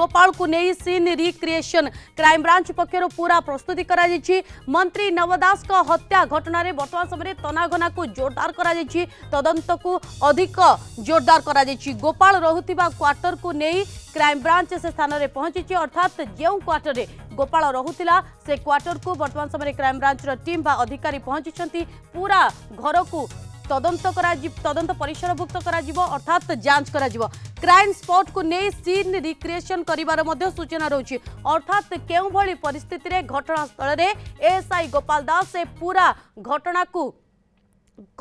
गोपाल को नहीं scene recreation crime branch पक्षर पूरा प्रस्तुति करा कर मंत्री नव दास हत्या घटना बर्तमान समय तनाघना को जोरदार करा तदंत को अधिक जोरदार करा गोपाल रुवा क्वार्टर को नहीं क्राइमब्रांच से स्थान में पहुंची अर्थात जो क्वार्टर में गोपाल रुला से क्वार्टर को बर्तमान समय क्राइमब्रांचर टीम बा अधिकारी पहुंची पूरा घर को तदंत परिसरभुक्त अर्थात जांच कर क्राइम स्पॉट को नहीं सीन रिक्रिएशन करिवार मध्य सूचना रही अर्थात केउं भली परिस्थिति रे घटनास्थल एएसआई गोपाल दास से पूरा घटना को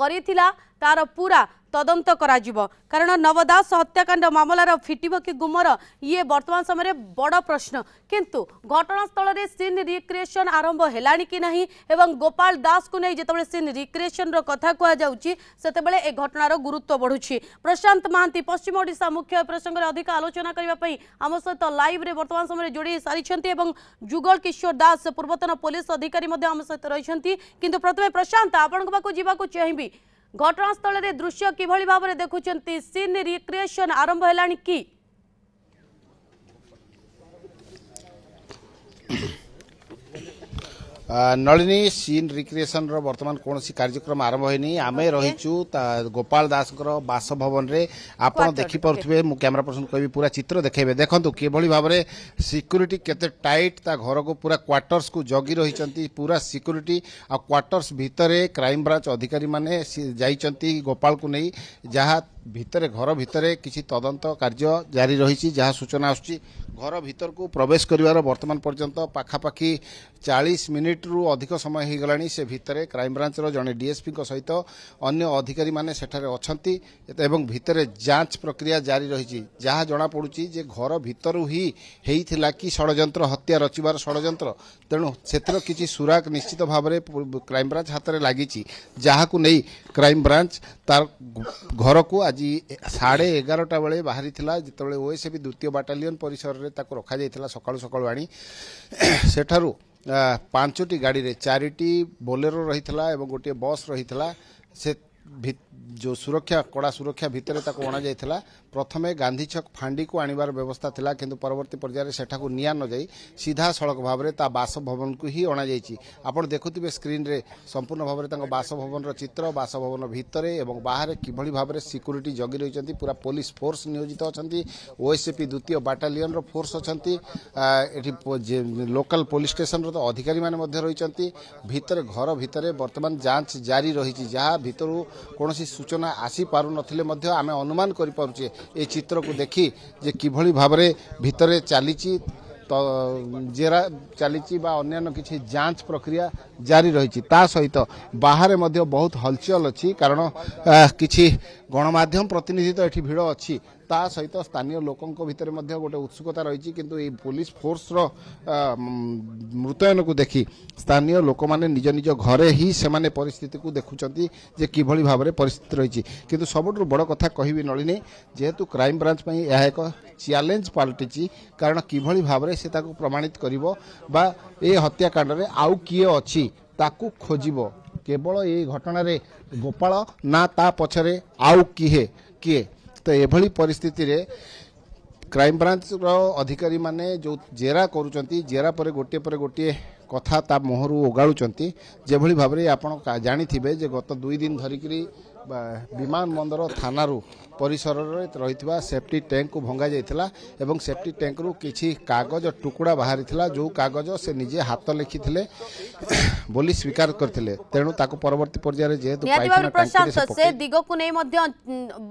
करिथिला तार पूरा तदंत कराजिबो कारण नवदास हत्याकांड मामलार फिटिबो कि गुमर ये वर्तमान समय बड़ प्रश्न किंतु घटनास्थल रे सीन रिक्रिएशन आरंभ हेलानी कि नहीं एवं गोपाल दास को नहीं जेतेबेले सीन रिक्रिएशन रो कथा कह जाउची सेतेबेले ए घटनार गुरुत्व बढ़ुची। प्रशांत महांती पश्चिम ओडिशा मुख्य प्रसंग रे अधिक आलोचना करिवा पई हम सहित लाइव रे वर्तमान समय जोड़ी सारिछंती एवं जुगल किशोर दास पूर्वतन पुलिस अधिकारी मध्ये हम सहित रहिछंती किंतु प्रथमे प्रशांत आपनक बाकू जीवाकू चाहिबी घटनास्थल रे दृश्य किभली भाव रे देखुचंती सीन रिक्रिएशन आरंभ हेलानी की नलिनी सीन रिक्रिएशन रो वर्तमान कौन सी कार्यक्रम आरंभ होनी आम रहीचु गोपाल दास बासभवन रे आप देखिपे मु कैमरा पर्सन कह पूरा चित्र देखेबे देखु किभली भाव रे सिक्यूरीटी केते टाइट ता घर को पूरा क्वार्टर्स को जगी रही पूरा सिक्यूरीटी आ क्वार्टर्स भितर क्राइम ब्रांच अधिकारी माने जाइचंती गोपाल को नहीं जहाँ भितर घर भितर किसी तदंत कार्य जारी रही जहाँ सूचना आसुची घर भीतर को प्रवेश करिवार वर्तमान पर्यंत पाखापाखी 40 मिनिट रु अधिक समय हो गलानी से भितर क्राइम ब्रांच रो जने डीएसपी को सहित अन्य अधिकारी माने सेठारे अछंती एवं भितर जांच प्रक्रिया जारी रही जहाँ जना पड़ुची जे घर भीतर ही हेइथिला कि षडयंत्र हत्या रचिवार षडयंत्र तेणु क्षेत्र किछि सुराग निश्चित भाव में क्राइम ब्रांच हाथ में लगी जहाँ को नहीं क्राइम ब्रांच तार घर को आज 11:30 बेले बाहरी जिते ओएसएपी 2 बाटालियन परिसर रे ताको रखा जाइथिला सकाळु सकाळु आनी सेठारु 5टी गाड़ी रे 4टी बोलेरो रहीथिला एवं गोटे बस रहीथिला से जो सुरक्षा कड़ा सुरक्षा भितर ताको अणा जाइथिला प्रथमे गांधी छक फांडी को आनिबार व्यवस्था थिला किंतु परवर्ती पर्याय सेठा को निया न जाई सीधा सड़क भाव में बासभवन को ही अणा जाइछि आपण देखुथिबे स्क्रीन रे संपूर्ण भाव में बासभवन रो चित्र बासभवन भितर एवं बाहर किभली भाव में सिक्यूरीटी जगी रहिचंती पूरा पुलिस फोर्स नियोजित अछंती ओएसएपी 2 बाटालियन रो फोर्स अछंती लोकल पुलिस स्टेशन रो अधिकारी माने मध्ये रहिचंती भितर घर भितर वर्तमान जांच जारी रहिछि जहाँ भितर कौन सूचना आसी पारु नथिले मध्य आमे अनुमान करि पारुचे ए चित्र को देखि जे किभली भाव रे भितरे चालीची तो जेरा चालीची बा अन्यान्य किछि जांच प्रक्रिया जारी रही सहित बाहर मध्य बहुत हलचल अच्छी कारण किछि गणमाध्यम प्रतिनिधि तो एठी भिड़ अच्छी ता सहित स्थानीय लोकों भितर मध्य गोटे उत्सुकता रही किंतु ए पुलिस फोर्स रो मृत्यन को देखी स्थानीय लोक माने निज निज घरे ही से परिस्थिति को देखुचंती जे किभली भाव में परिस्थिति रही किंतु सबुठु बड़ कथा कहिबी नलिनी जेहेतु क्राइम ब्रांच पई यह एक चैलेंज पलटिची कारण किभली भाव में से ताको प्रमाणित करिवो बा ए हत्याकांड रे आउ किए अछि ताको खोजिवो केवल ए घटना रे गोपाल ना ता पछरे आउ किए किए तो एभली परिस्थिति रे क्राइम ब्रांच रो अधिकारी माने जो जेरा करूचंती जेरा पर गोटे कथा ता मोहरु ओगाळुचंती जेभली भाव रे आपण जानि थिबे जे गत 2 दिन धरिकरी विमान बंदर थाना रु परिसर रे रहितबा सेफ्टी टैंक को भंगा जाइतला एवं सेफ्टी टैंक रु किछि कागज टुकड़ा बाहरी थिला जो कागज से निजे हाथ लिखि थिले बोली स्वीकार करथिले तेनु ताको परवर्ती पर्याय जेतु पाइथन प्रशासन से दिगो को नै मध्य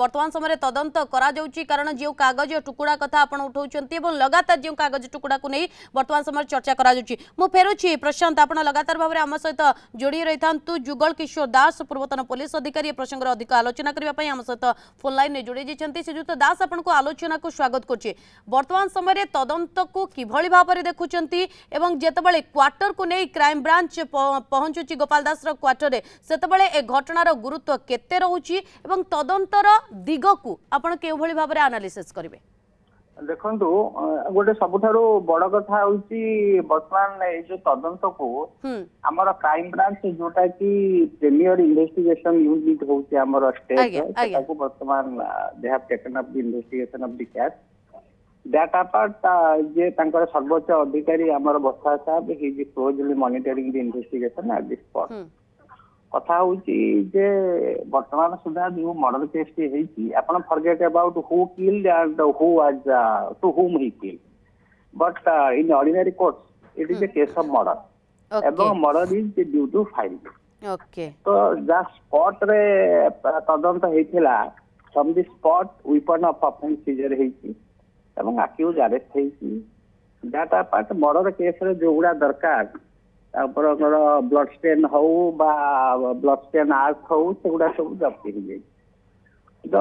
वर्तमान समय रे तदंत करा जाउची कारण जे कागज टुकड़ा कथा आपण उठौचंती एवं लगातार जे कागज टुकड़ा को नै वर्तमान समय चर्चा करा जाउची मु फेरुची प्रशांत आपण लगातार भाबरे हम सहित जोडी रहिथांतु जुगल किशोर दास पूर्वतन पुलिस अधिकारी प्रसंग अधिक आलोचना करबा पई हम सहित फोन लाइन ने जोड़ी जेछंती श्रीजुक्त दास आपन को आलोचना को स्वागत करछी। वर्तमान समय रे तदंत को किभली भाव रे देखुचंती एवं जेतबेले क्वार्टर को नै क्राइम ब्रांच पहुंचुची गोपाल दास रो क्वार्टर रे सेतबेले ए घटनार गुरुत्व केते रहूची एवं तदंतर दिग को आपण के भली भाव रे एनालिसिस करबे देखंतु गोटे सबुठारो बड़ कथा होउची वर्तमान ए जो तदंत को हमर क्राइम ब्रांच जोटा की प्रीमियर इन्वेस्टिगेशन यूनिट होउची हमर स्टेट ताको वर्तमान they have taken up the investigation of the case Data part, ये तंकर सर्वोच्च अधिकारी आमर बस्ता साहब he is closely monitoring the investigation at this point. कथा होची जे वर्तमान सुधा जो मर्डर केस टी है कि अपन forget about who killed and who was to whom he killed. But in ordinary courts, it is a case of murder. एवं murder is due to firing. तो जा spot रे तदंत हेथिला from the spot weapon of offense seizure हेची एवं accused arrest हेची data part murder case रे जोगुडा दरकार तापर ब्लड स्टेन हो बा ब्लड स्टेन आर्थ हो सेगुडा सब जब्त हो जाई the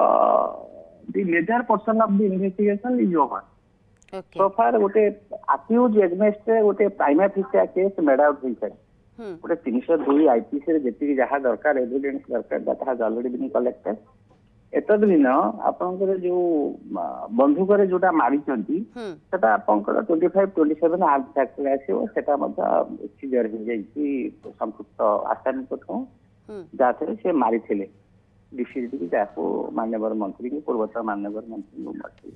the major person of the investigation is over so far गोटे आक्यूज एग्नेस्ट रे गोटे prima facie case made out होइसे गोटे 302 आईपीसी रे जेति जहा दरकार एविडेंस दरकार data has already been collected एतद दिन आपनकर जो बंधुक रे जोटा मारी चंती सेटा आपनकर 25 27 आर्म फैक्टर आसीओ सेटा मतलब सीजर हो जाई कि संपुक्त आसानी को जाथे से मारी थिले डिसीज की जाको माननीय मंत्री के पूर्वतर माननीय मंत्री को मारथि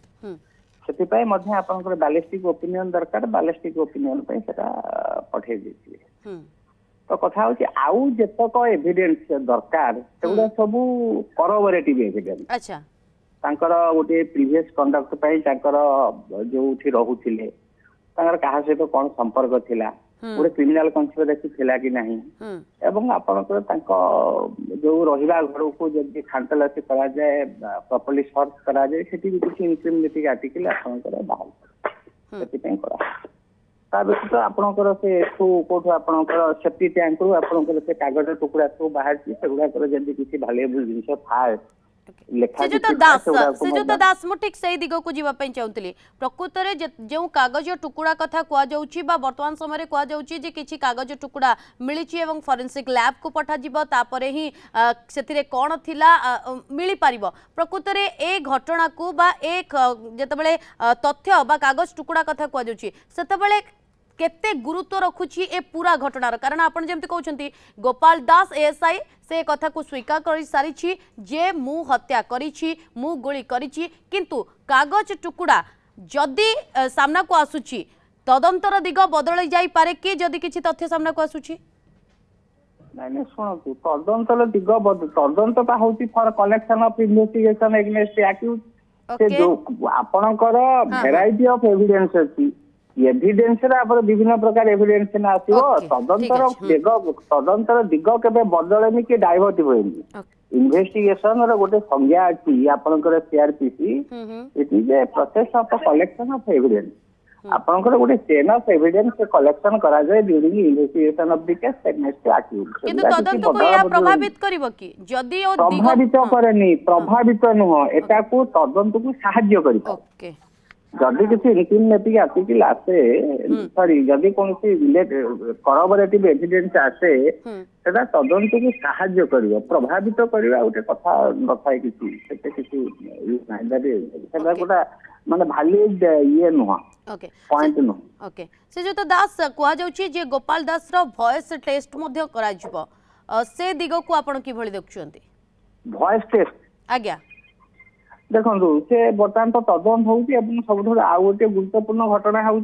सेति पय मध्ये आपनकर बैलिस्टिक ओपिनियन दरकार बैलिस्टिक ओपिनियन पय सेटा पठे दिसि तो कथा होची आउ जतक एविडेंस दरकार सेगुडा सबु करोबरेटिव एविडेंस अच्छा तांकर गोटे प्रीवियस कंडक्ट पय तांकर जोथि रहुथिले तांकर कहा से तो कोन संपर्क थिला गोटे क्रिमिनल कंस्पिरेसी थिला कि नाही एवं आपनकर तांको जो रहिबा घर को जदि खांतलासी करा जाय प्रॉपर्ली सर्च करा जाय सेति भी किसी इनक्रिमिनेटिंग आर्टिकल आपनकर बाहर सेति पय करा ताबेतो आपनकर से एठो कोठो आपनकर सेफ्टी टैंक रो आपनकर से कागज टुकड़ा सब बाहर छी सेगुडा कर जदी किसी भलेबुल जिंस फाय लेखा से जो दास मु ठीक सही दिगो को जीवा पई चाउतली प्रकृत रे जेउ कागज टुकड़ा कथा कुआ जाउची बा वर्तमान समय रे कुआ जाउची जे किछि कागज टुकड़ा मिलिची एवं फोरेंसिक लैब को पठा जीवो तापरे ही सेति रे कोन थिला मिलि पारिबो प्रकृत रे ए घटना को बा एक जेतबेले तथ्य बा कागज टुकड़ा कथा कुआ जाउची सेतबेले केते गुरुत्व रखुची ए पूरा घटनार कारण आपण जेमते कहउछंती गोपाल दास एएसआई से कथा को स्वीकार करि सारी छी जे मु हत्या करी छी मु गोली करी छी किंतु कागज टुकुडा जदी सामना को आसुची तदंतर दिग बदलै जाई पारे कि जदी किछि तथ्य सामना को आसुची नाने सुनतु तदंतर दिग बदल तदंतर ता होउची for collection of investigation against accused से जो आपणकर वैरायटी ऑफ एविडेंस अछि एविडेंस विभिन्न प्रकार एविडेंस तदंतर दिग के बदलनी कि डायवर्ट हुएनि इन्वेस्टिगेशन गोटे संज्ञा अच्छी आपंकर CrPC it is a process of collection of evidence आपंकर गोटे चेन ऑफ एविडेंस कलेक्शन करा जाय during investigation of the case against accused किंतु तदंत को या प्रभावित करिवो कि यदि ओ प्रभावित करनी प्रभावित न एटा को तदंत को सहाय्य करिवो ओके जदि किसी इनक्रिमिनेटिंग आर्टिकल आसे सॉरी जदि कोनसी करोबरेटिव एविडेंस आसे सेटा तदंत को सहाय्य करियो प्रभावित करियो उठे कथा नथाय किसी सेते किसी नाइदाबे सेटा गोटा माने वैलिड ये नोआ ओके पॉइंट नो ओके से जो तो दास कोहा जाउची जे गोपाल दास रो वॉइस टेस्ट मध्ये करा जिवो से दिगो को आपण की भली देखछोंती वॉइस टेस्ट आज्ञा देखो से बर्तमान तो तदंत हूँ सब आउ गोटे गुरुत्वपूर्ण घटना हूँ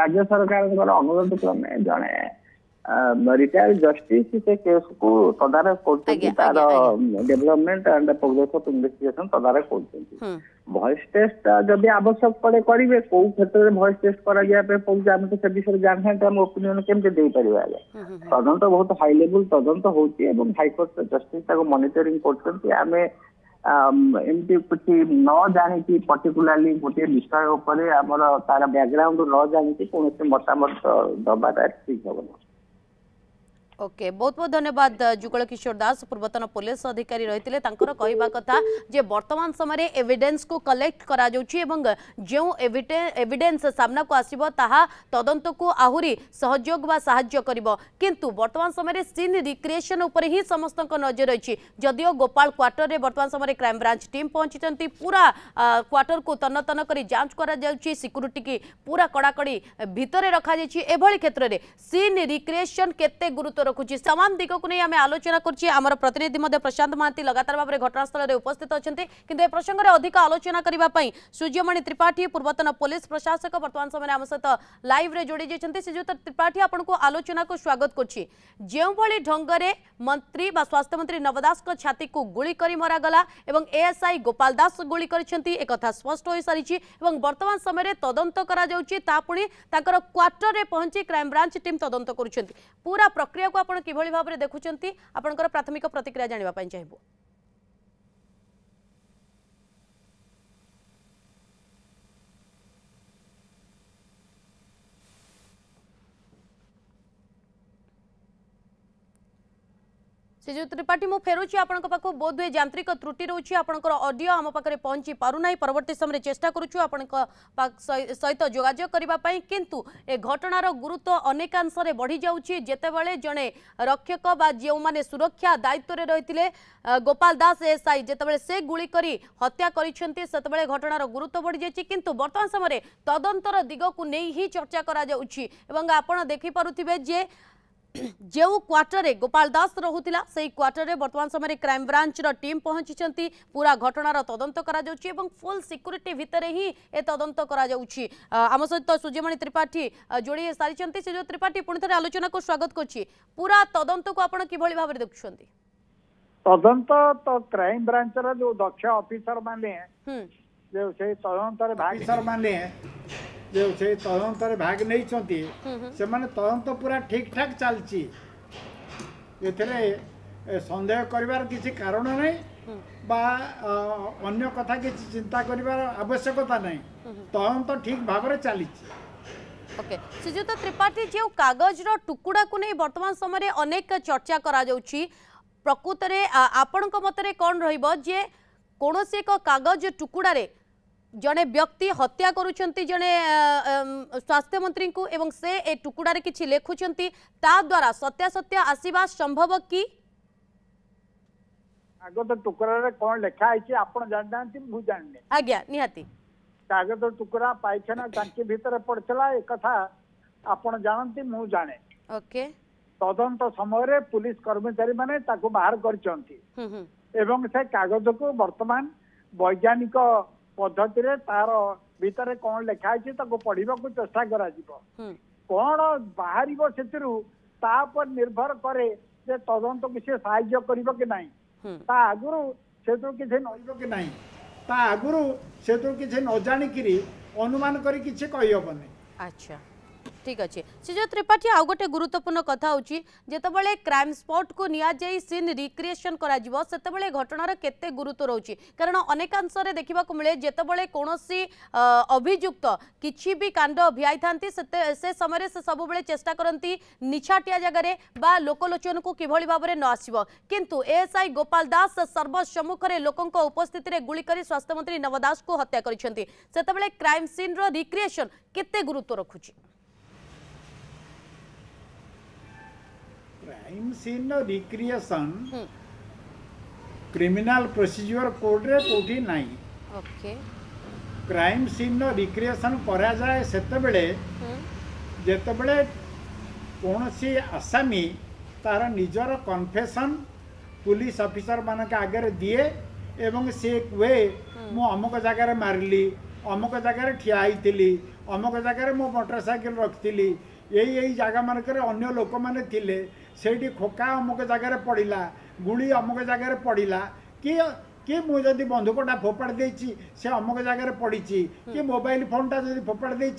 राज्य सरकार अनुरोध क्रमे जड़े रिटायर्ड जस्टिस से केस को तदारख करमेंट एंड प्रोग्रेस ऑफ इन्वेस्टिगेशन तदारख कर वॉइस टेस्ट जब आवश्यक पड़े करेंगे कौ क्षेत्र में वॉइस टेस्ट करें से विषय जानते हैं ओपिनियन केमती दे पारे तदंत बहुत हाई लेवल तदंत होती हाईकोर्ट जस्टिस मॉनिटरिंग करें एमती कुछ न जानी पर्टिकुलाली गोटे विषय उपर तार बैकग्राउंड न जानी कौन से मतामत दबाटा ठीक हम ना ओके बहुत बहुत धन्यवाद जुगल किशोर दास पूर्वतन पुलिस अधिकारी रहितिले तांकर कहिबा कथा जे वर्तमान समय एविडेंस को कलेक्ट करा जाउची एवं जे एविडेंस सामना को आसीबो ताहा तदंत को आहुरी सहयोग बा सहाय्य करिवो किंतु वर्तमान समय रे सीन रिक्रिएशन ऊपर ही समस्त नजर रहिछि जदियो गोपाल क्वार्टर रे वर्तमान समय क्राइम ब्रांच टीम पहुंचि पूरा क्वार्टर को तन्नतन करी जांच करा जाउची सिक्युरिटी की पूरा कड़ाकड़ी भितरे रखा जाइछि एभली क्षेत्र रे सीन रिक्रिएशन केते गुरुत्व रखुची तमाम दिगक नहीं आम आलोचना करमर प्रतिनिधि प्रशांत महांती लगातार भाव में घटनास्थल उपस्थित अच्छा किंतु ए प्रसंग में अधिक आलोचना करने सूर्यमणि त्रिपाठी पूर्वतन पुलिस प्रशासक बर्तमान समय आम सहित लाइव में जोड़ी जाती श्रीजुक्त त्रिपाठी आपको आलोचना को स्वागत करोभली ढंग से मंत्री बा स्वास्थ्य मंत्री नव दास छाती को गुली कर मरागला और एएसआई गोपाल दास गुली कर स्पष्ट हो सारी बर्तमान समय तदंत कर क्वार्टर में पहुंची क्राइम ब्रांच टीम तदंत करुँच पूरा प्रक्रिया को आप कि भाव में देखुं आपंकर प्राथमिक प्रतिक्रिया जानवाई चाहिए। श्रीजुक्त त्रिपाठी मु फेरुची आपंक पाखो बोधवे यांत्रिक त्रुटि रोची आपंकर ऑडियो आम पाखे पहुंची पारुना परवर्ती समय चेष्टा करूचु आपंक सहित जोगाजोग करिबा पई किंतु ए घटनार गुरुत्व अनेकांश रे बढ़ी जाउची जेतेबेले जणे रक्षक बा जे माने सुरक्षा दायित्व रे रहितिले गोपाल दास एसआई जेतेबेले से गुली करी हत्या करिसेंती सेतेबेले घटनार गुरुत्व बढ़ी जायची किंतु वर्तमान समय तदंतर दिगकु नै ही चर्चा करा जाउची एवं आपण देखि पारुथिबे जे जो क्वार्टर रे गोपाल दास रहुतिला सही क्वार्टर रे वर्तमान समय क्राइम ब्रांच रो टीम पहुंची पूरा घटनार तदंत करा जाउची एवं फुल सिक्यूरीटी भितर ही ए तदंत करा जाउची। आम सहित सूर्यमणि त्रिपाठी जोड़ी सारी से जो त्रिपाठी पुणी थे आलोचना को स्वागत कर पूरा तदंत को आपड़ कि भाव देखुं तदंत तो क्राइम ब्रांच रो जो दक्ष ऑफिसर माने जो से तदंत रे भाग सर माने जो से तदंत भाग नहीं तदंत पूरा ठीक ठाक चलती सन्देह कर किसी कारण नहीं बा अन्य कथा किसी चिंता कर आवश्यकता नहीं तदंत ठीक भाव में चली। ओके श्रीजुक्त त्रिपाठी जो कागज रो टुकुड़ा को नहीं वर्तमान समय अनेक चर्चा करा जाउची प्रकृत रे आपण को मतरे कोन रहिबो जे कोनोसी एक कागज टुकुड़ा रे जने व्यक्ति हत्या करुछंती जने स्वास्थ्य मंत्री को एवं से ए टुकुड़ा रे किछि लेखुछंती ता द्वारा सत्यासत्य आसीबा संभव कि आगो तो टुकुड़ा रे कोन लेखा आइछि आपण जानदांती मु जानने आज्ञा निहाती आगो तो टुकुड़ा पाइछना टांकी भीतर पड़छला ए कथा आपण जानंती मु जाने। ओके तदंत समय रे पुलिस कर्मचारी माने ताको बाहर करछंती एवं से कागज को वर्तमान वैज्ञानिक पद्धति तार भीतर कौन लेखाई पढ़ा चेष्टा कौन बाहर से निर्भर करे तदंत को सी साज्य कर आगुरी से किसी नईब कि ना आगुरी से किसी न जाणिकी अनुमान करहबन। अच्छा ठीक अच्छे श्रीजुक्त त्रिपाठी आउ गोटे गुरुत्वपूर्ण कथा होते क्राइम स्पॉट को निया जाई सीन रिक्रिएशन करते घटनार केते गुरुत्व रोचे कारण अनेकांश देखा मिले जितेबाला कौन अभियुक्त किसी भी कांड भिआई था से समय से सब चेष्टा करती निछाटिया जगार बा लोकलोचन को किभली भाव में न आसब किंतु एएसआई गोपाल दास सर्वसम्मुखें लोकों उपस्थिति में गुली कर स्वास्थ्य मंत्री नव दास को हत्या करते क्राइम सीन रिक्रिएशन केते गुरुत्व रखुची crime scene recreation criminal procedure code रे कोठी नाही। ओके क्राइम सीन रिक्रिएशन करा जाए सेतबेले जेतबेले कोनोसी आसामी तार निजर कन्फेशन पुलिस ऑफिसर मान के आगे दिए एवं से कहे मु अमुक जगह मारली अमुक जगह ठिया होइतिली अमुक जगह मो मोटरसाइकिल रखिली यही जगह मानक अन्य लोक मैंने सेठी खोका अमुक जगह पड़ा गुड़ी अमुक जगह पड़ा कि मुझे बंधुकटा फोपाड़ दे अमुक जगह पड़ी कि मोबाइल फोनटा जो फोपाड़ दे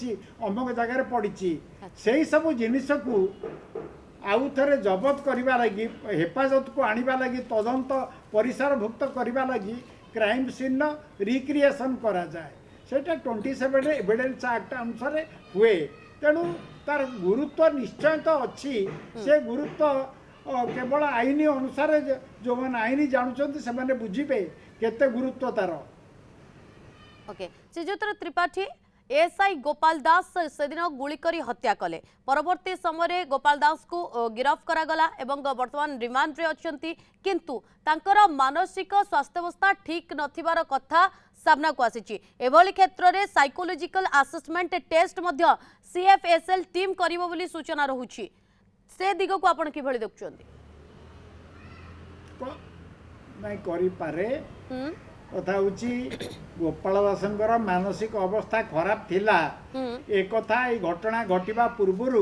अमुक जगह पड़ी से ही सब जिनिस को आउ थे जबत करवा लगी हेफाजत को आने लगी तदंत परिसरभुक्त करवा लगी क्राइम सीन रिक्रिएशन करा जाए सेटा 27 एविडेंस एक्ट अनुसार हुए तेणु तार गुरुत्व निश्चय तो अच्छी से गुरुत्व केवल आईन अनुसार जो मैंने आईन जानते से मैंने बुझे केते गुरुत्व तार। ओके श्रीजुक्त त्रिपाठी एएसआई गोपाल दास से दिन गुली करी हत्या कले परवर्ती समय गोपाल दास को गिरफ्त करागला एवं वर्तमान रिमांड रे अछंती किंतु तांकर मानसिक स्वास्थ्यावस्था ठीक नथिबार कथा सामना को आसीची एभली क्षेत्र में साइकोलॉजिकल असेसमेंट टेस्ट मध्य सीएफएसएल टीम करिवो बोली सूचना रहुची से दिग को आप कि देखुं कथा गोपाल दासर मानसिक अवस्था खराब थिला एक घटना घटना पूर्वर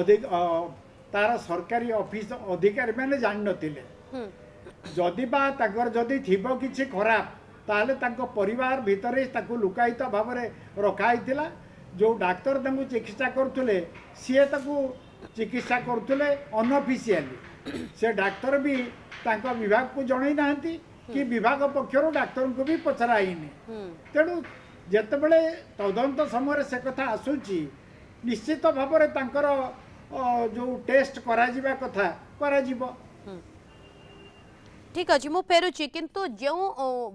अधिक तार सरकारी ऑफिस अधिकारी मैंने जान ना जदिबा जदि थीबो किछि खराब ताले तांको परिवार भितरे लुकायित भाव में रखाई जो डाक्तर तांको चिकित्सा करथुले सीए तांको चिकित्सा करथुले अनऑफिशियली से डाक्तर भी तांको विभाग को जणै नाहंती कि विभाग पक्षर डाक्तर को भी पचराइनि तेणु जेतेबेले तदंत समय से कथा आसुची निश्चित भाव में तांकर जो टेस्ट करा कथा करा ठीक अच्छे मुझे फेरुची किंतु जो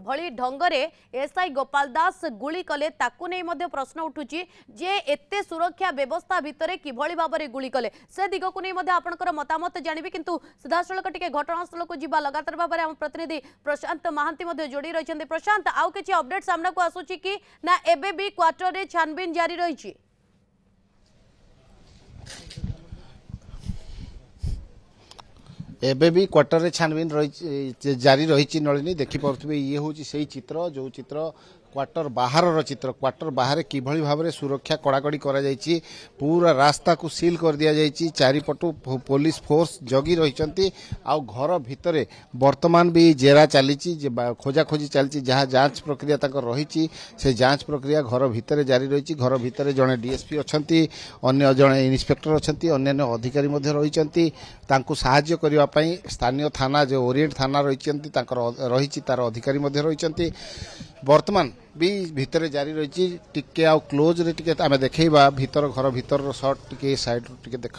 भली ढंगरे एसआई गोपाल दास गुली कले ताकू नहीं मध्य प्रश्न उठुची जे एते सुरक्षा व्यवस्था भितर किभली भाव में गुली कले से दिग को नहीं मध्य आपणकर मतामत जानिबे किंतु सीधासल टिके घटनास्थल को जीवा लगातार भाव में आम प्रतिनिधि प्रशांत महांती मध्य जोड़ी रहिसंते। प्रशांत आउ किछि अपडेट सामना को आसुची कि ना एबे भी क्वार्टर रे छानबीन जारी रहिछि? एबे भी क्वार्टर रे छानबीन रही जारी रही नलिनी देखिपे ये हूँ से चित्र जो चित्र क्वार्टर बाहर चित्र क्वार्टर बाहर किभली भाव में सुरक्षा कड़ाकड़ी करा जायछि पूरा रास्ता को सील कर दिया जायछि चारिपटु पुलिस फोर्स जगी रही आ घर भितर वर्तमान भी जेरा चली खोजाखोजी चली जहाँ जांच प्रक्रिया रही से जांच प्रक्रिया घर भितर जारी रही घर भितर जड़े डीएसपी अच्छा अगर जड़े इन्स्पेक्टर अच्छा अन्य अधिकारी रही साहाय्य करने स्थानीय थाना जो ओरिएंट थाना रही तार अधिकारी रही वर्तमान भी भितर जारी रही टिके आउ क्लोज रे टिके आम देखा भीतर घर भीतर सर्ट टी सैड्रे देख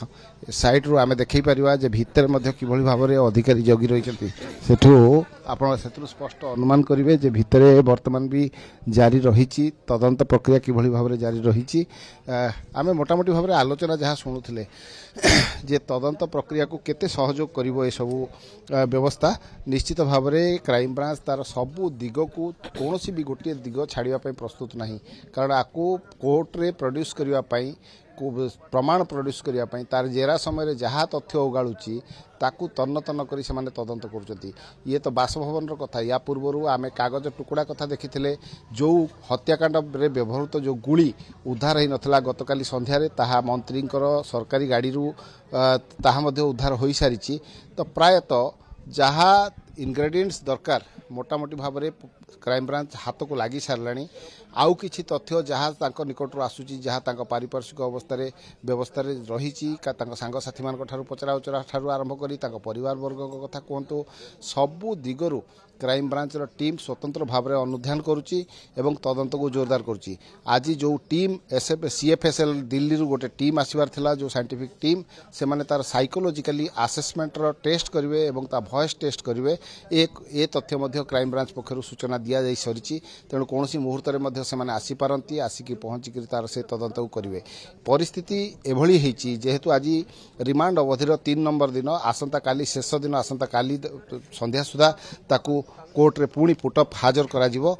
सैड् आम देख पारे भितर कि भाव में अधिकारी जगी रही से स्पष्ट अनुमान करेंगे जे भितर वर्तमान भी जारी रही तदंत प्रक्रिया किभली भाव में जारी रही आम मोटामोटी भाव में आलोचना जहाँ शुणुले जे तदंत प्रक्रिया को केते सहयोग करिवो ए सब व्यवस्था निश्चित भाव में क्राइम ब्रांच तार सबू दिग को कौन भी गोटे दिग छाड़िया प्रस्तुत नहीं कारण आपको कोर्ट रे प्रोड्यूस करने प्रमाण प्रोड्यूस करने तार जेरा समय जहाँ तथ्य उगाड़ी ताकू तन्न तन्न करी सेमाने तदंत करुछंती ये तो बासभवन कथा या पूर्वर आमे कागज टुकड़ा कथा देखिथिले जो हत्याकांड रे व्यवहृत जो गुली उद्धार होई नथिला गतकाली संध्यारे ताहा मंत्रींकर सरकारी गाड़ी रू ताहा मध्ये उद्धार होई सारिछि तो प्रायतः जहाँ इनग्रेडिएंट्स दरकार मोटामोटी भाव में क्राइम ब्रांच हाथ को लगी साराणी आउ कि तथ्य जहाँ निकटर आसूची जहाँ पारिपार्श्विक अवस्था व्यवस्था रही सांगसाथी मान पचराउचरा ठार आरंभ कर परिवार वर्ग कथा कहतु सबू दिगरू क्राइम ब्रांच टीम स्वतंत्र भाव में अनुध्यान करुच्ची एवं तदंत को जोरदार करुच्ची। आज जो टीम CFSL दिल्ली गोटे टीम आसबार जो साइंटिफिक टीम से माने तार साइकोलॉजिकली आसेसमेंट टेस्ट करेंगे और तार वॉइस टेस्ट करेंगे ए तथ्य मध्य क्राइम ब्रांच पक्षर सूचना दि जा सरी तेणु कौन मुहूर्त में से आसीपारती आसिकी पहुँचिक तार से तदंत को करेंगे। परिस्थिति एभली होती जेहेतु आज रिमांड अवधिर 3 नंबर दिन आसंता काली शेष दिन आसंता काली संध्या सुधा ताकू कोर्ट रे पुणी पुटअप हाजर कराजिवो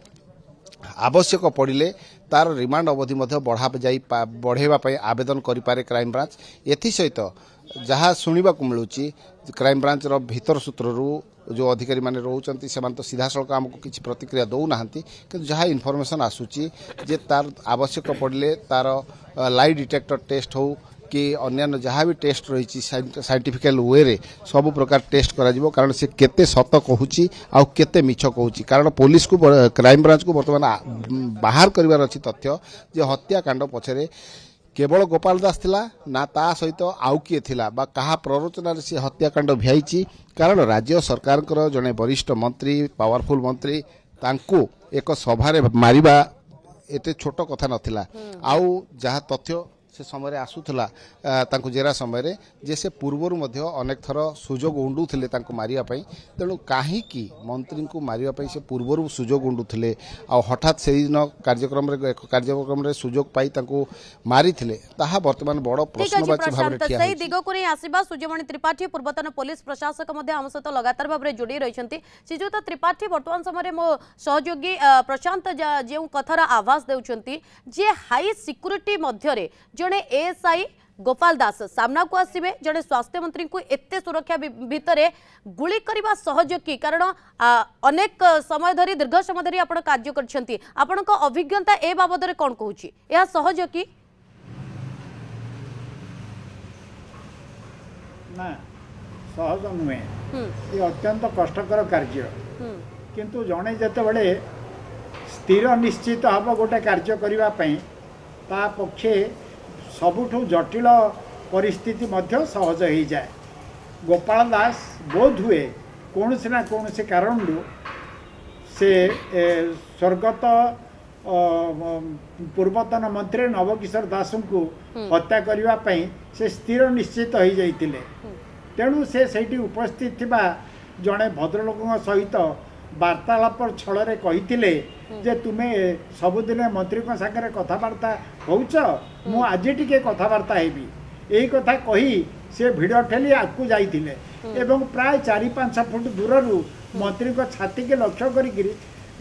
आवश्यक पड़िले तार रिमांड अवधि मध्य बढ़ेबा पई आवेदन करिपारे क्राइम ब्रांच। एथि सहित जहाँ शुणवाक मिलूँ क्राइम ब्रांच रो भीतर सूत्ररू जो अधिकारी माने रोचंती से तो सीधासख आमको किसी प्रतिक्रिया दौना कि जहाँ इनफॉरमेशन आसूची जे तार आवश्यक पड़िले तार लाई डिटेक्टर टेस्ट हो कि अन्य जहाँ भी टेस्ट रही साइंटिफिकल वे रे सब प्रकार टेस्ट करा कारण से केते सत कहूची आउ केते मिछ कहूची कारण पुलिस को क्राइम ब्रांच को बर्तमान बाहर करिवार अछि तथ्य जे हत्याकांड पछरे केवल गोपाल दास थिला ना ता सहित आउ किए थिला बा कहा प्ररोचनार से हत्याकांड भियाइछि कारण राज्य सरकार कर जने वरिष्ठ मंत्री पावरफुल मंत्री तांको एक सभारे मारिबा एते छोट कथा नथिला आउ जहाँ तथ्य से समय आसूला जेरा समय जे से पूर्वर अनेक थर सुजोग उंडूले मारे तेणु कहीं मंत्री को मारे से पूर्वर सुजोग उंडूले आ हठात से दिन कार्यक्रम सुजोग पाई मारी बर्तमान बड़ प्रश्नवाची भाव में दिग को नहीं आसवा। सूर्यमणि त्रिपाठी पूर्वतन पुलिस प्रशासक आम सहित लगातार भाव में जोड़ी रही श्रीजुक्त त्रिपाठी बर्तमान समय मो सहयोगी प्रशांत जो कथार आभास दे हाई सिक्यूरीटी मध्य एएसआई गोपाल दास सामना को आसवे जड़े स्वास्थ्य मंत्री को एते सुरक्षा भितर गुली करवा सहज कि कारण अनेक समय धरी दीर्घ समय धरी आपण कार्य करछंती आपण को अभिज्ञता ए बाबद रे कोन कहूची या सहज कि ना सहज नुहे ये अत्यंत कष्टकर कार्य किंतु जणे जते बळे स्थिर निश्चित हम गोटे कार्य करबा पई ता पक्षे सबुठू जटिल परिस्थिति मध्य सहज हो जाए। गोपाल दास बोध हुए कौन से ना कौन से कारण से स्वर्गत पूर्वतन मंत्री नवकिशोर दास को हत्या करने से स्थिर निश्चित हो जाते तेणु से उपस्थित थिबा जड़े भद्रलोक सहित वार्तालाप छल कही जे तुम्हें सबुदिन मंत्री सागर कथबार्ता होच मु आज टी कथबार्ता हेबी यही कथा कही से भिड़ ठेली आगू जाइए एवं प्राय 4-5 फुट दूर मंत्री छाती के लक्ष्य कर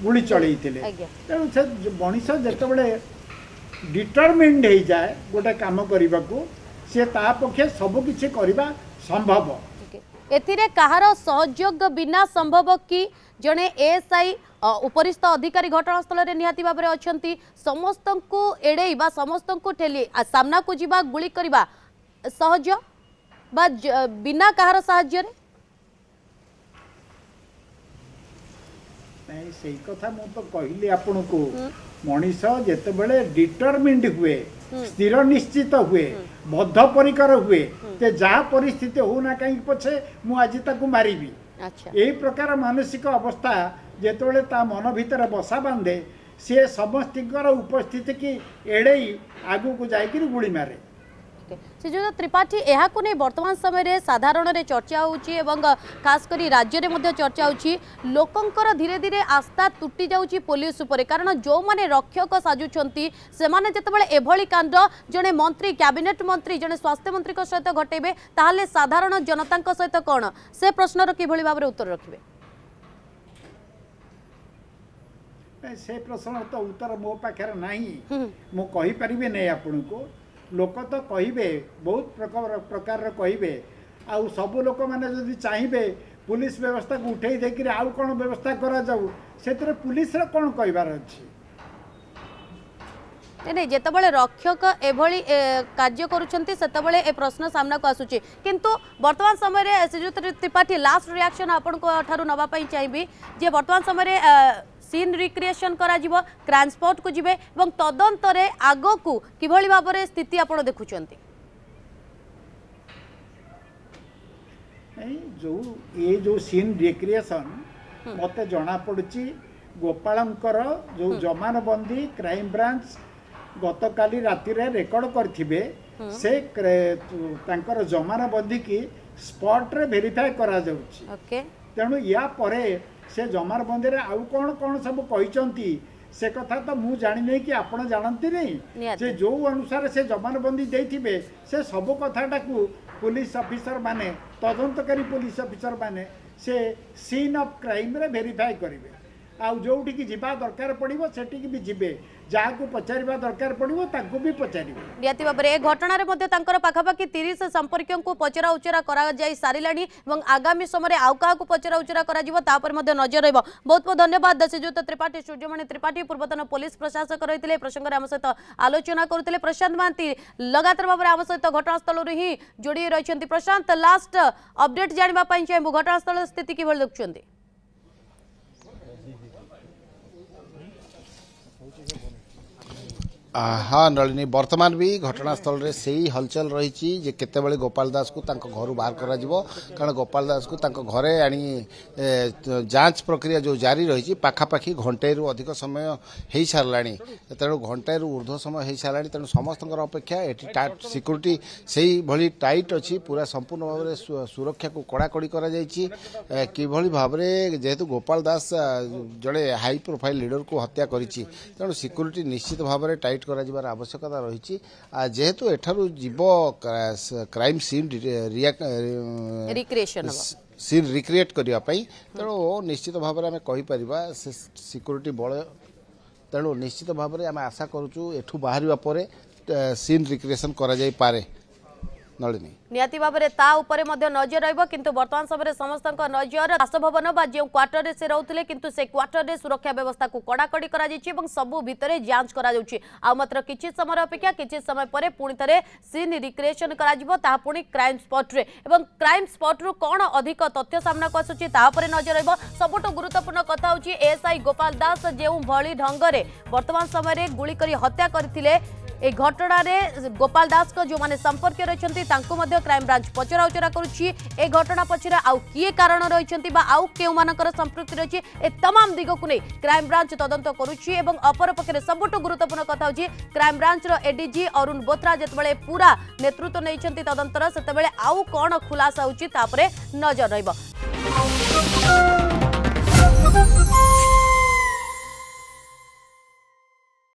गुली चलई तेणु से मनीष जो बड़े डिटरमिन्ड हो जाए गोटे काम करने को सी पक्षे सबकि संभव एथिरे कहारो सहयोग बिना संभव कि जने एएसआई उपरिस्थ अधिकारी घटनास्थल रे निहाती बाबरे अछंती समस्तन को एड़े बा समस्तन को ठेली सामना को जीवा गुली करबा सहज बा बिना कहारो सहाय्य रे नहीं सही कथा मु तो कहली आपण को मनीष जेते बेले डिटरमिन्ड हुए स्थिर निश्चित हुए बद्धपरिकर हुए ते जहा परिस्थिति होना कहीं पछे मु आज ताकू मारिबी यही प्रकार मानसिक अवस्था जेतोले ता मन भीतर बसा बांधे से समस्त उपस्थिति की एड़ई आगु को जाकर गुड़ी मारे श्रीजुक्त त्रिपाठी यह वर्तमान समय साधारण रे चर्चा होची खास करी राज्य रे मध्य चर्चा होची लोकंकर धीरे धीरे आस्था तुटी जाउची पुलिस उपरे कारण जो माने रक्षक साजुछंती सेमाने जेतेबेले एभली कांड जने मंत्री कैबिनेट मंत्री जने स्वास्थ्य मंत्री को सहित घटेबे ताहले साधारण जनता को सहित कोन से प्रश्न रखि भली भाबरे उत्तर रखिबे से प्रश्न तो उत्तर मो पाखर नाही मो कहि परिबे नै आपण को लोक तो कहे बहुत प्रकार कहे आउ सब लोक मैंने जदि चाहिए पुलिस व्यवस्था को उठे देकर आउ कौन व्यवस्था कर पुलिस कौन कहबार अच्छी नहीं जितेबाला रक्षक एभली कार्य करते ए प्रश्न सामना को आसूची किंतु वर्तमान समय रे श्रीजुक्त त्रिपाठी लास्ट रिएक्शन आपण नापी चाहिए जे वर्तमान समय सीन रिक्रिएशन करा जीवो ट्रांसपोर्ट को जीवे एवं तदंत आग को किभली भाव में स्थिति आप देखुं जो ये जो सीन रिक्रिएशन मत जना पड़ी गोपालंकर जो जमानबंदी क्राइम ब्रांच गत काली राति रे रेकॉर्ड करथिबे से तांकर जमानबंदी की स्पॉट रे वेरीफाई करा जाउची ओके तेणु या परे से जमारबंदी रे आउ कौन कौन सब कहते से कथा तो मुझे जानी नहीं कि आप जानती नहीं से जो अनुसार से जमानबंदी देते से सब कथाटा को पुलिस ऑफिसर माने तदंतकारी पुलिस ऑफिसर माने से सीन ऑफ क्राइम रे वेरीफाई करेंगे आउ जो की जीवा दरकार पड़ो से भी जीवे जहाँ पचार दरकार पड़ो ताकू भी पचार निहती भाव में ए घटन पाखापाखि 30 संपर्कियों को पचरा उचरा सारे आगामी समय आउ क्या पचरा उचरा नजर रही बहुत बहुत धन्यवाद श्रीजुक्त त्रिपाठी सूर्यमणि त्रिपाठी पूर्वतन पुलिस प्रशासक रही प्रसंग में आम सहित आलोचना करुले प्रशांत महांती लगातार भाव में आम सहित घटनास्थल ही जोड़ी रही प्रशांत लास्ट अपडेट जानापी चाहिए घटनास्थल स्थिति किभली देखुंत हाँ नलिनी बर्तमान भी घटनास्थल रे सही हलचल रही जे केते बेले गोपाल दास को घर बाहर करा जीवो कारण गोपाल दास को घरे आनी जांच प्रक्रिया जो जारी रही पाखापाखि घंटे रु अधिक समय हो साराणी तेणु घंटे रु ऊर्ध्व समय हो साराणी तेणु समस्त अपेक्षा एटी सिक्यूरीटी से ही भली टाइट अच्छी पूरा संपूर्ण भाव में सुरक्षा को कड़ाकड़ी किभली भाव में जेहेतु गोपाल दास जड़े हाई प्रोफाइल लीडर को हत्या करिछि तेणु सिक्यूरीटी निश्चित भाव में टाइट कर आवश्यकता रही जेहेतु एठारु जीव क्राइम सीन सीन रिक्रिएट करने तेणु निश्चित भाव में आम कहीपर से सिक्यूरीटी बल तेणु निश्चित भाव में आम आशा करूँ एठू बाहर सीन रिक्रिएशन करा जाई पारे। नलिनी निहाती भाबरे ता उपरे मध्य नजर रहइबो किंतु वर्तमान समय रे समस्तक नजर आसभवन बा जे क्वार्टर रे से रहउतले किंतु से क्वार्टर रे सुरक्षा व्यवस्था को कड़ाकड़ी करा जायछि एवं सबु भितरे जांच करा जाउछि आ मात्र किछि समय अपेक्षा किछि समय परे पुणी थरे सीन रिक्रिएशन करा जिवो ता पुणी क्राइम स्पॉट रे एवं क्राइम स्पॉट रु कोन अधिक तथ्य सामना को आसुछि ता उपरे नजर रहइबो। सबटो गुरुत्वपूर्ण कथा होछि एएसआई गोपाल दास जेउ भली ढंग रे वर्तमान समय रे गुली करी हत्या करथिले ए घटना रे गोपाल दास को जो माने संपर्क रहिसंती तांको मध्य क्राइम ब्रांच पचरा उचरा करूची। ए घटना पछरा आउ किए कारण रहिसंती बा आउ केउ मानकर संपृक्ति रहिची ए तमाम दिगो को नै क्राइम ब्रांच तदंत करूची एवं अपर पक्षरे सबटो गुरुत्वपूर्ण कथा होची क्राइम ब्रांच रो एडीजी अरुण बोथरा जतबेले पूरा नेतृत्व नैसंती तदंतर सेतबेले आउ कोन खुलासा होची तापरे नजर रहइबो।